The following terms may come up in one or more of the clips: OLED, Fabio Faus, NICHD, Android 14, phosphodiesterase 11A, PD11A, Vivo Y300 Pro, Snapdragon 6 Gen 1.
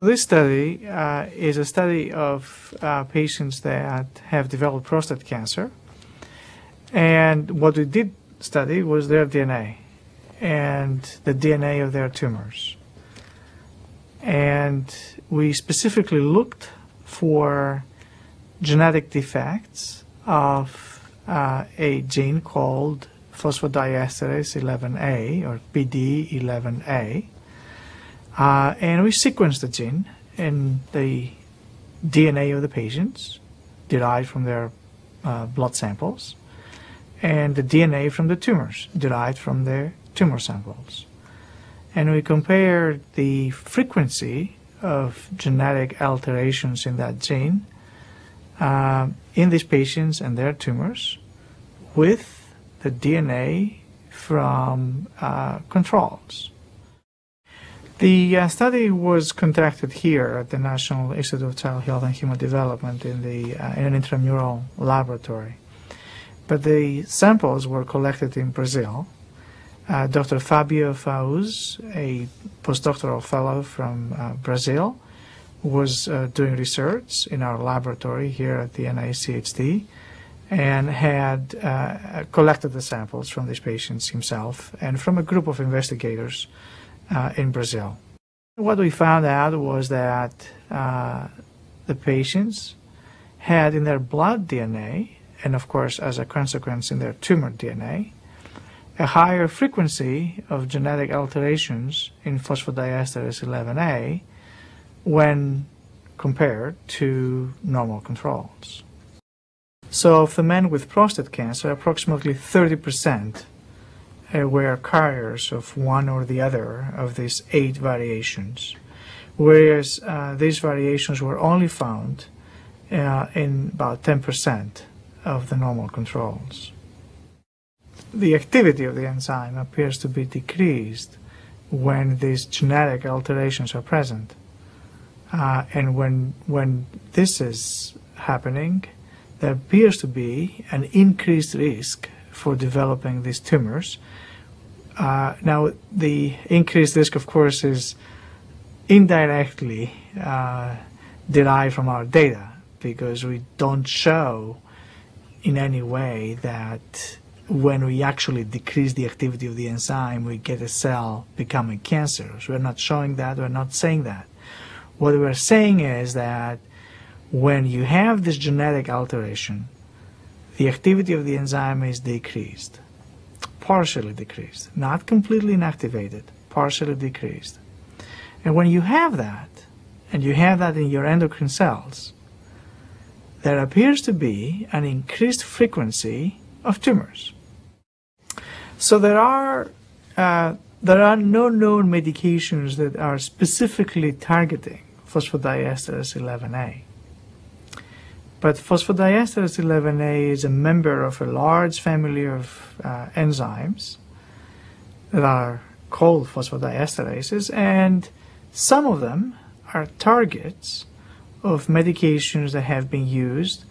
This study is a study of patients that have developed prostate cancer, and what we did study was their DNA and the DNA of their tumors. And we specifically looked for genetic defects of a gene called phosphodiesterase 11A or PD11A. And we sequenced the gene in the DNA of the patients derived from their blood samples and the DNA from the tumors derived from their tumor samples. And we compared the frequency of genetic alterations in that gene in these patients and their tumors with the DNA from controls. The study was conducted here at the National Institute of Child Health and Human Development in an intramural laboratory. But the samples were collected in Brazil. Dr. Fabio Faus, a postdoctoral fellow from Brazil, was doing research in our laboratory here at the NICHD and had collected the samples from these patients himself and from a group of investigators in Brazil. What we found out was that the patients had in their blood DNA, and of course as a consequence in their tumor DNA, a higher frequency of genetic alterations in phosphodiesterase 11A when compared to normal controls. So of the men with prostate cancer, approximately 30% were carriers of one or the other of these 8 variations, whereas these variations were only found in about 10% of the normal controls. The activity of the enzyme appears to be decreased when these genetic alterations are present, and when this is happening, there appears to be an increased risk for developing these tumors. Now, the increased risk, of course, is indirectly derived from our data, because we don't show in any way that when we actually decrease the activity of the enzyme, we get a cell becoming cancerous. We're not showing that, we're not saying that. What we're saying is that when you have this genetic alteration, the activity of the enzyme is decreased, partially decreased, not completely inactivated, partially decreased. And when you have that, and you have that in your endocrine cells, there appears to be an increased frequency of tumors. So there are no known medications that are specifically targeting phosphodiesterase 11A. But phosphodiesterase 11A is a member of a large family of enzymes that are called phosphodiesterases, and some of them are targets of medications that have been used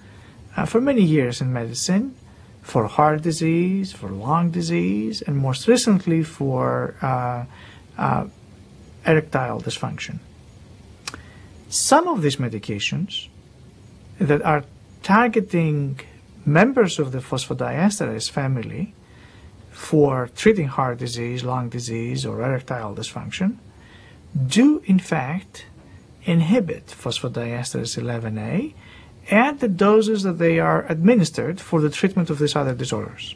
for many years in medicine for heart disease, for lung disease, and most recently for erectile dysfunction. Some of these medications that are targeting members of the phosphodiesterase family for treating heart disease, lung disease, or erectile dysfunction do in fact inhibit phosphodiesterase 11A at the doses that they are administered for the treatment of these other disorders.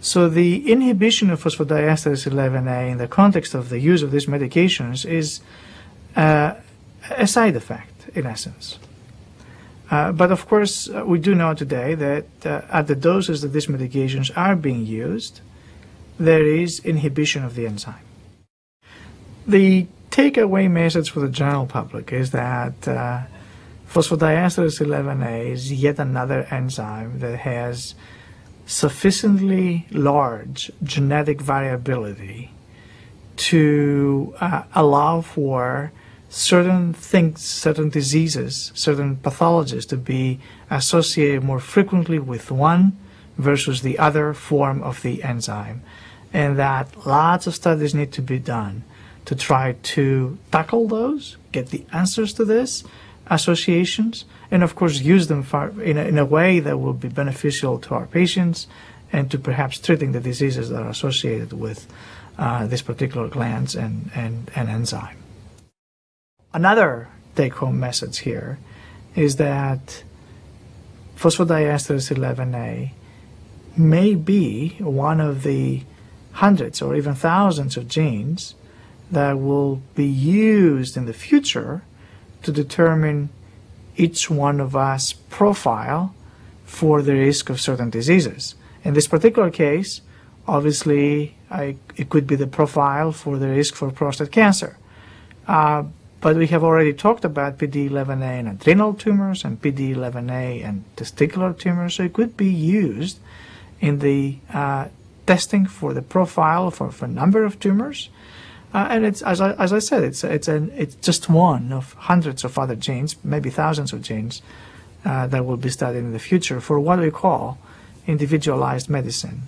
So the inhibition of phosphodiesterase 11A in the context of the use of these medications is a side effect, in essence. But of course, we do know today that at the doses that these medications are being used, there is inhibition of the enzyme. The takeaway message for the general public is that phosphodiesterase 11A is yet another enzyme that has sufficiently large genetic variability to allow for certain things, certain diseases, certain pathologies to be associated more frequently with one versus the other form of the enzyme, and that lots of studies need to be done to try to tackle those, get the answers to this associations, and of course use them in a way that will be beneficial to our patients and to perhaps treating the diseases that are associated with these particular glands and enzyme. Another take-home message here is that phosphodiesterase 11A may be one of the hundreds or even thousands of genes that will be used in the future to determine each one of us profile for the risk of certain diseases. In this particular case, obviously, it could be the profile for the risk for prostate cancer. But we have already talked about PD11A in adrenal tumors and PD11A in testicular tumors, so it could be used in the testing for the profile for a number of tumors. And it's, as I said, it's just one of hundreds of other genes, maybe thousands of genes, that will be studied in the future for what we call individualized medicine.